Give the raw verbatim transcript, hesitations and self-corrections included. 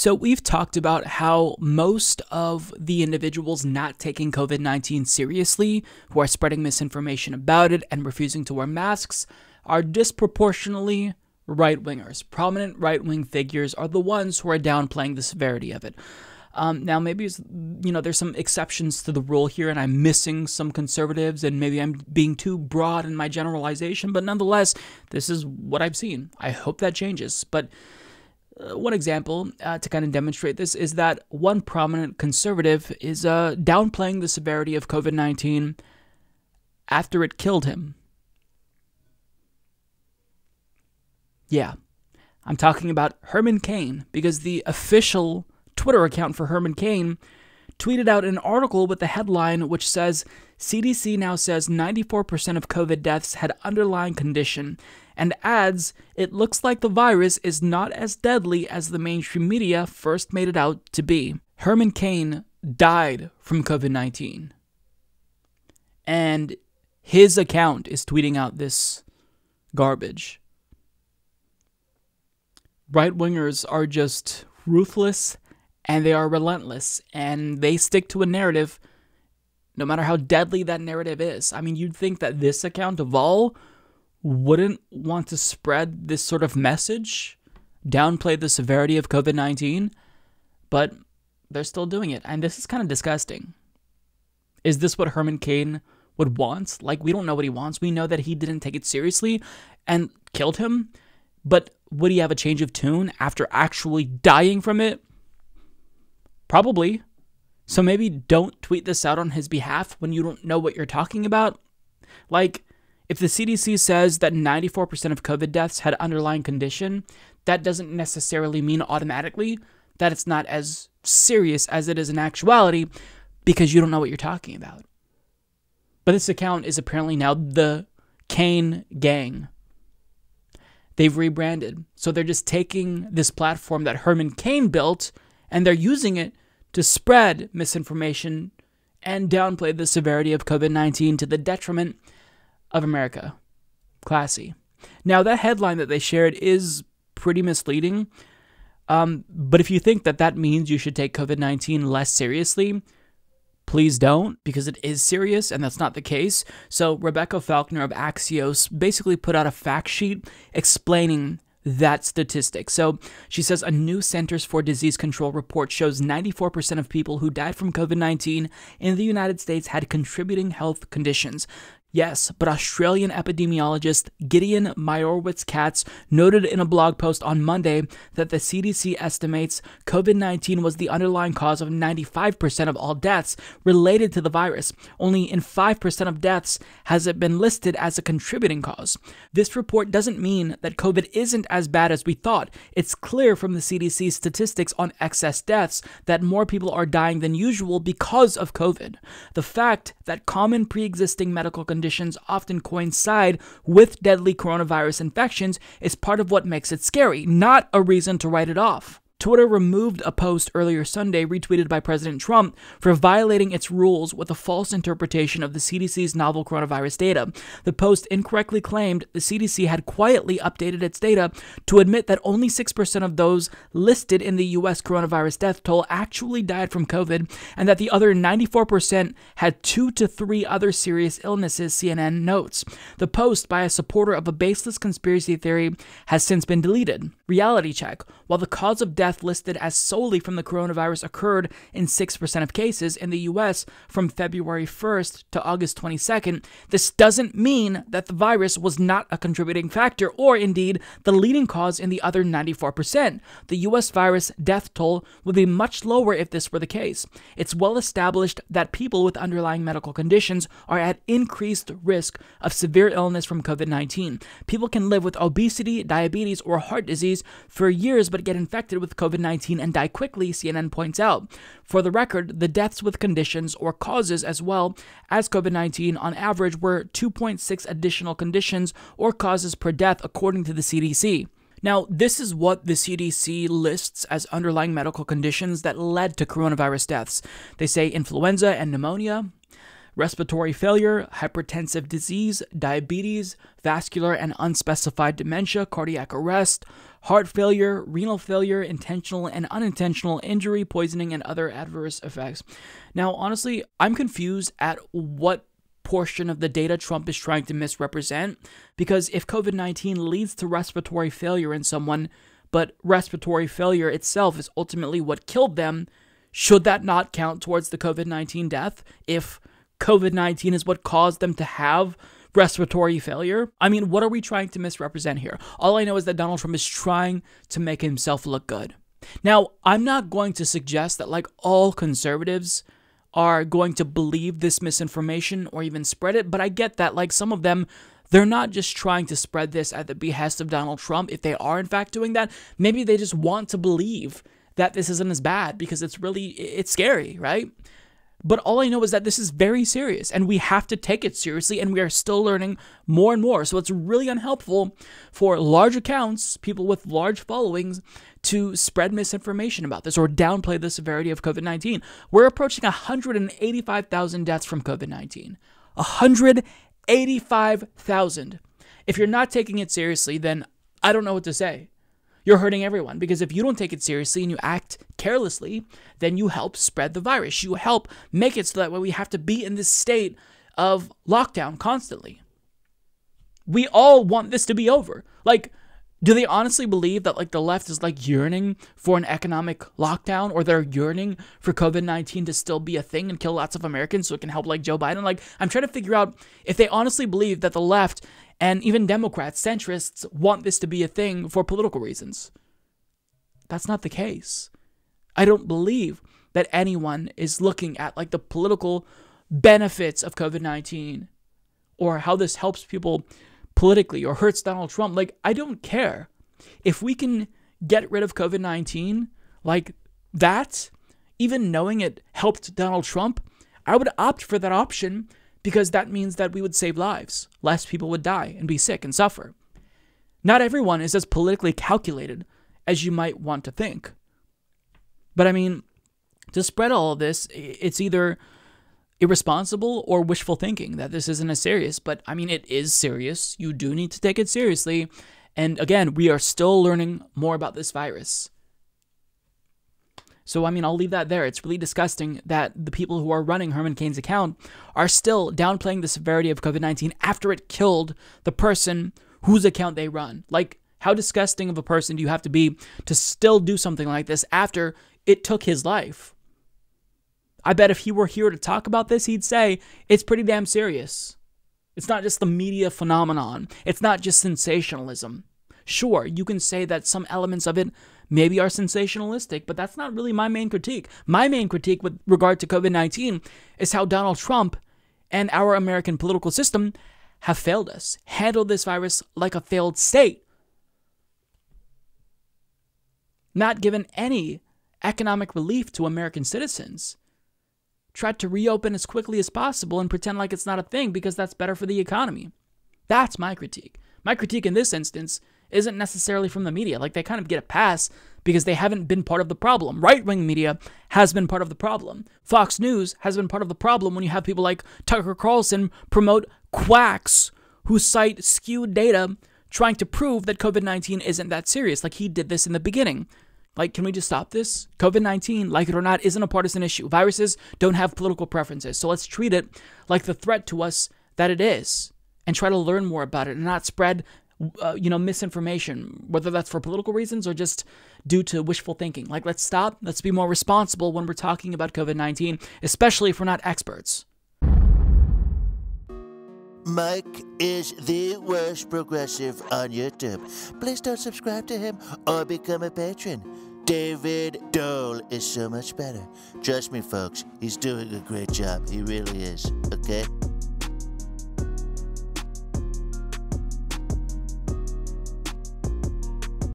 So we've talked about how most of the individuals not taking COVID nineteen seriously, who are spreading misinformation about it and refusing to wear masks, are disproportionately right-wingers. Prominent right-wing figures are the ones who are downplaying the severity of it. Um, now, maybe it's, you know, there's some exceptions to the rule here, and I'm missing some conservatives, and maybe I'm being too broad in my generalization, but nonetheless, this is what I've seen. I hope that changes. But uh, one example uh, to kind of demonstrate this is that one prominent conservative is uh, downplaying the severity of COVID nineteen after it killed him. Yeah, I'm talking about Herman Cain, because the official Twitter account for Herman Cain tweeted out an article with the headline which says, C D C now says ninety-four percent of COVID deaths had underlying condition, and adds, it looks like the virus is not as deadly as the mainstream media first made it out to be. Herman Cain died from COVID nineteen. And his account is tweeting out this garbage. Right-wingers are just ruthless, and they are relentless, and they stick to a narrative no matter how deadly that narrative is. I mean, you'd think that this account of all wouldn't want to spread this sort of message, downplay the severity of COVID nineteen, but they're still doing it. And this is kind of disgusting. Is this what Herman Cain would want? Like, we don't know what he wants. We know that he didn't take it seriously and killed him, but would he have a change of tune after actually dying from it? Probably. So maybe don't tweet this out on his behalf when you don't know what you're talking about. Like, if the C D C says that ninety-four percent of COVID deaths had underlying condition, that doesn't necessarily mean automatically that it's not as serious as it is in actuality, because you don't know what you're talking about. But this account is apparently now the Cain Gang. They've rebranded. So they're just taking this platform that Herman Cain built, and they're using it to spread misinformation and downplay the severity of COVID nineteen to the detriment of America. Classy. Now, that headline that they shared is pretty misleading, um, but if you think that that means you should take COVID nineteen less seriously, please don't, because it is serious, and that's not the case. So Rebecca Falconer of Axios basically put out a fact sheet explaining that statistic. So she says a new Centers for Disease Control report shows ninety-four percent of people who died from COVID nineteen in the United States had contributing health conditions. Yes, but Australian epidemiologist Gideon Meyerowitz-Katz noted in a blog post on Monday that the C D C estimates COVID nineteen was the underlying cause of ninety-five percent of all deaths related to the virus. Only in five percent of deaths has it been listed as a contributing cause. This report doesn't mean that COVID isn't as bad as we thought. It's clear from the C D C statistics on excess deaths that more people are dying than usual because of COVID. The fact that common pre-existing medical conditions conditions often coincide with deadly coronavirus infections is part of what makes it scary, not a reason to write it off. Twitter removed a post earlier Sunday retweeted by President Trump for violating its rules with a false interpretation of the C D C's novel coronavirus data. The post incorrectly claimed the C D C had quietly updated its data to admit that only six percent of those listed in the U S coronavirus death toll actually died from COVID, and that the other ninety-four percent had two to three other serious illnesses, C N N notes. The post by a supporter of a baseless conspiracy theory has since been deleted. Reality check. While the cause of death listed as solely from the coronavirus occurred in six percent of cases in the U S from February first to August twenty-second, this doesn't mean that the virus was not a contributing factor or indeed the leading cause in the other ninety-four percent. The U S virus death toll would be much lower if this were the case. It's well established that people with underlying medical conditions are at increased risk of severe illness from COVID nineteen. People can live with obesity, diabetes, or heart disease for years but get infected with COVID nineteen and die quickly, C N N points out. For the record, the deaths with conditions or causes as well as COVID nineteen on average were two point six additional conditions or causes per death, according to the C D C. Now, this is what the C D C lists as underlying medical conditions that led to coronavirus deaths. They say influenza and pneumonia, respiratory failure, hypertensive disease, diabetes, vascular and unspecified dementia, cardiac arrest, heart failure, renal failure, intentional and unintentional injury, poisoning, and other adverse effects. Now, honestly, I'm confused at what portion of the data Trump is trying to misrepresent, because if COVID nineteen leads to respiratory failure in someone, but respiratory failure itself is ultimately what killed them, should that not count towards the COVID nineteen death if COVID nineteen is what caused them to have respiratory failure? I mean, what are we trying to misrepresent here? All I know is that Donald Trump is trying to make himself look good. Now, I'm not going to suggest that like all conservatives are going to believe this misinformation or even spread it, but I get that like some of them, they're not just trying to spread this at the behest of Donald Trump. If they are in fact doing that, maybe they just want to believe that this isn't as bad because it's really, it's scary, right? But all I know is that this is very serious and we have to take it seriously, and we are still learning more and more. So it's really unhelpful for large accounts, people with large followings, to spread misinformation about this or downplay the severity of COVID nineteen. We're approaching one hundred eighty-five thousand deaths from COVID nineteen. one hundred eighty-five thousand. If you're not taking it seriously, then I don't know what to say. You're hurting everyone, because if you don't take it seriously and you act carelessly, then you help spread the virus. You help make it so that way we have to be in this state of lockdown constantly. We all want this to be over. Like, do they honestly believe that like the left is like yearning for an economic lockdown, or they're yearning for COVID nineteen to still be a thing and kill lots of Americans so it can help like Joe Biden? Like, I'm trying to figure out if they honestly believe that the left and even Democrats, centrists, want this to be a thing for political reasons. That's not the case. I don't believe that anyone is looking at like the political benefits of COVID nineteen or how this helps people politically or hurts Donald Trump. Like, I don't care. If we can get rid of COVID nineteen like that, even knowing it helped Donald Trump, I would opt for that option, because that means that we would save lives. Less people would die and be sick and suffer. Not everyone is as politically calculated as you might want to think. But I mean, to spread all of this, it's either irresponsible or wishful thinking that this isn't as serious. But I mean, it is serious. You do need to take it seriously. And again, we are still learning more about this virus. So I mean, I'll leave that there. It's really disgusting that the people who are running Herman Cain's account are still downplaying the severity of COVID nineteen after it killed the person whose account they run. Like, how disgusting of a person do you have to be to still do something like this after it took his life? I bet if he were here to talk about this, he'd say it's pretty damn serious. It's not just the media phenomenon. It's not just sensationalism. Sure, you can say that some elements of it maybe are sensationalistic, but that's not really my main critique. My main critique with regard to COVID nineteen is how Donald Trump and our American political system have failed us, handled this virus like a failed state, not given any economic relief to American citizens. Tried to reopen as quickly as possible and pretend like it's not a thing because that's better for the economy. That's my critique. My critique in this instance isn't necessarily from the media. Like, they kind of get a pass because they haven't been part of the problem. Right-wing media has been part of the problem. Fox News has been part of the problem when you have people like Tucker Carlson promote quacks who cite skewed data trying to prove that COVID nineteen isn't that serious. Like, he did this in the beginning. Like, can we just stop this? COVID nineteen, like it or not, isn't a partisan issue. Viruses don't have political preferences. So let's treat it like the threat to us that it is and try to learn more about it and not spread, uh, you know, misinformation, whether that's for political reasons or just due to wishful thinking. Like, let's stop. Let's be more responsible when we're talking about COVID nineteen, especially if we're not experts. Mike is the worst progressive on YouTube. Please don't subscribe to him or become a patron. David Dole is so much better. Trust me, folks, he's doing a great job. He really is, okay?